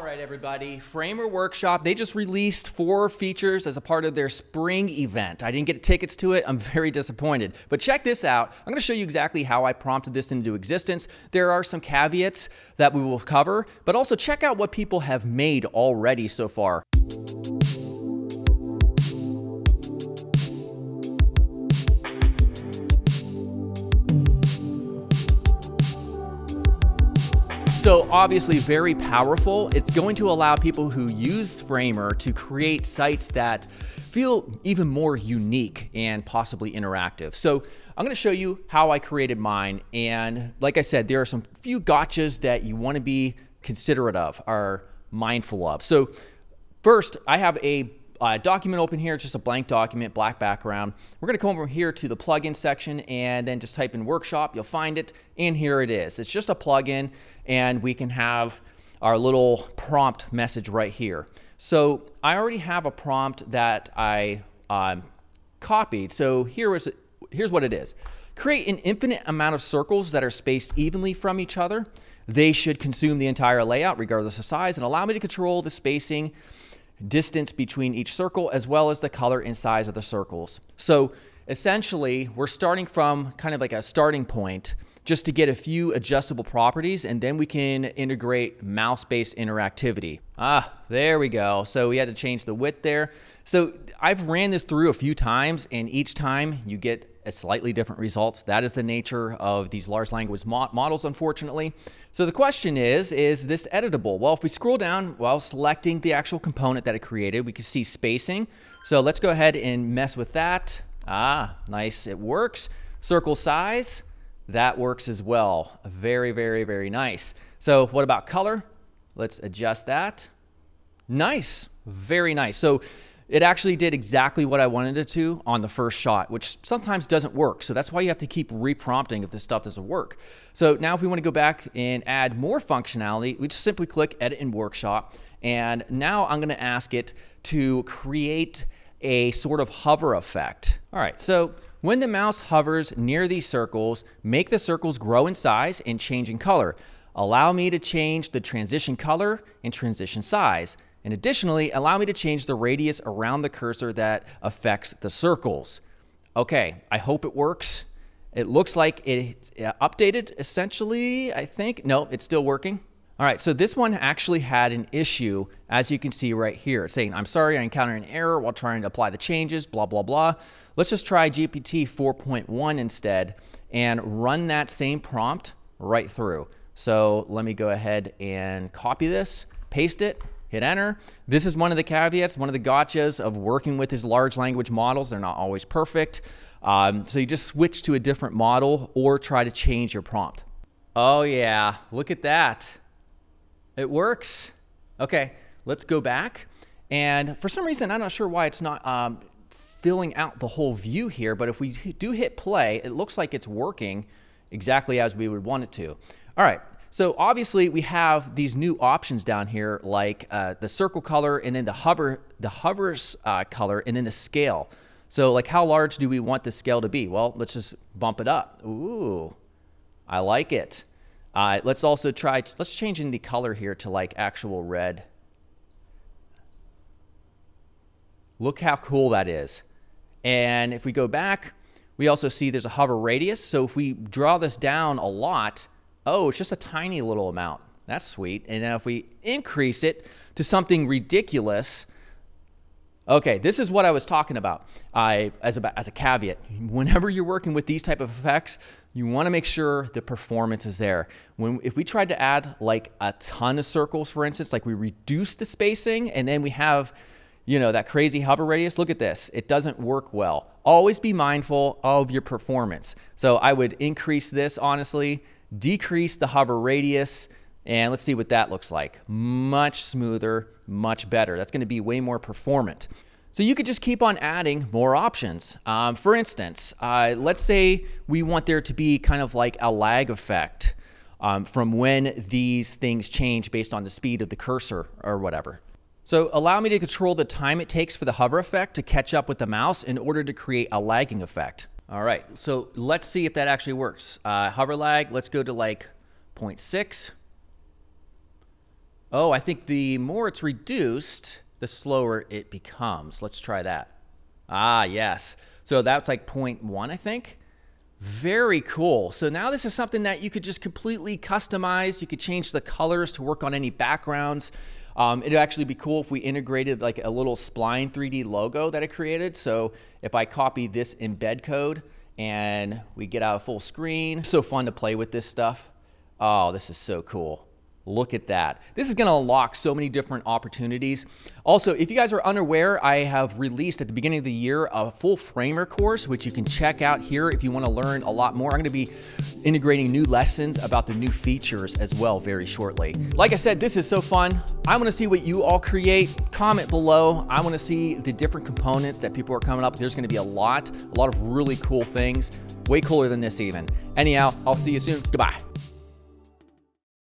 All right, everybody, Framer Workshop, they just released 4 features as a part of their spring event. I didn't get tickets to it. I'm very disappointed. But check this out. I'm going to show you exactly how I prompted this into existence. There are some caveats that we will cover, but also check out what people have made already so far. So obviously very powerful. It's going to allow people who use Framer to create sites that feel even more unique and possibly interactive. So I'm going to show you how I created mine. And like I said, there are some few gotchas that you want to be considerate of or mindful of. So first, I have a document open here. It's just a blank document, black background. We're going to come over here to the plugin section and then just type in Workshop. You'll find it, and here it is. It's just a plugin, and we can have our little prompt message right here. So I already have a prompt that I copied. So here's what it is. Create an infinite amount of circles that are spaced evenly from each other. They should consume the entire layout regardless of size, and allow me to control the spacing, distance between each circle, as well as the color and size of the circles. So essentially, we're starting from kind of like a starting point just to get a few adjustable properties, and then we can integrate mouse-based interactivity. There we go. So we had to change the width there. So I've ran this through a few times, and each time you get a slightly different results. That is the nature of these large language models, unfortunately. So the question is this editable? Well, if we scroll down while selecting the actual component that it created, we can see spacing. So let's go ahead and mess with that. Nice, it works. Circle size, that works as well. Very, very, very nice. So what about color? Let's adjust that. Nice, very nice. So it actually did exactly what I wanted it to on the first shot, which sometimes doesn't work. So that's why you have to keep reprompting if this stuff doesn't work. So now if we want to go back and add more functionality, we just simply click Edit in Workshop. And now I'm going to ask it to create a sort of hover effect. All right. So when the mouse hovers near these circles, make the circles grow in size and change in color. Allow me to change the transition color and transition size. And additionally, allow me to change the radius around the cursor that affects the circles. Okay, I hope it works. It looks like it's updated, essentially, I think. No, it's still working. All right, so this one actually had an issue, as you can see right here. It's saying, I'm sorry, I encountered an error while trying to apply the changes, blah, blah, blah. Let's just try GPT 4.1 instead and run that same prompt right through. So let me go ahead and copy this, paste it. Hit enter. This is one of the caveats, one of the gotchas of working with these large language models. They're not always perfect. So you just switch to a different model or try to change your prompt. Oh yeah, look at that. It works. Okay, let's go back. And for some reason, I'm not sure why it's not filling out the whole view here, but if we do hit play, it looks like it's working exactly as we would want it to. All right. So obviously we have these new options down here, like the circle color, and then the hover's color, and then the scale. So like, how large do we want the scale to be? Well, let's just bump it up. Ooh, I like it. Let's also try, let's change in the color here to like actual red. Look how cool that is. And if we go back, we also see there's a hover radius. So if we draw this down a lot, oh, it's just a tiny little amount. That's sweet. And then if we increase it to something ridiculous, okay, this is what I was talking about. As a caveat, whenever you're working with these type of effects, you want to make sure the performance is there. If we tried to add like a ton of circles, for instance, like we reduce the spacing and then we have, you know, that crazy hover radius, look at this, it doesn't work well. Always be mindful of your performance. So I would increase this, honestly, decrease the hover radius, and let's see what that looks like. Much smoother, much better. That's going to be way more performant. So you could just keep on adding more options. For instance, let's say we want there to be kind of like a lag effect from when these things change based on the speed of the cursor or whatever. So allow me to control the time it takes for the hover effect to catch up with the mouse in order to create a lagging effect. All right, so let's see if that actually works. Hover lag, let's go to like 0.6. Oh, I think the more it's reduced, the slower it becomes. Let's try that. Ah, yes. So that's like 0.1, I think. Very cool. So now this is something that you could just completely customize. You could change the colors to work on any backgrounds. It'd actually be cool if we integrated like a little Spline 3D logo that I created. So if I copy this embed code and we get out a full screen. So fun to play with this stuff. Oh, this is so cool. Look at that. This is going to unlock so many different opportunities. Also, if you guys are unaware, I have released at the beginning of the year a full Framer course, which you can check out here if you want to learn a lot more. I'm going to be integrating new lessons about the new features as well very shortly. Like I said, this is so fun. I want to see what you all create. Comment below. I want to see the different components that people are coming up. There's going to be a lot of really cool things. Way cooler than this even. Anyhow, I'll see you soon. Goodbye.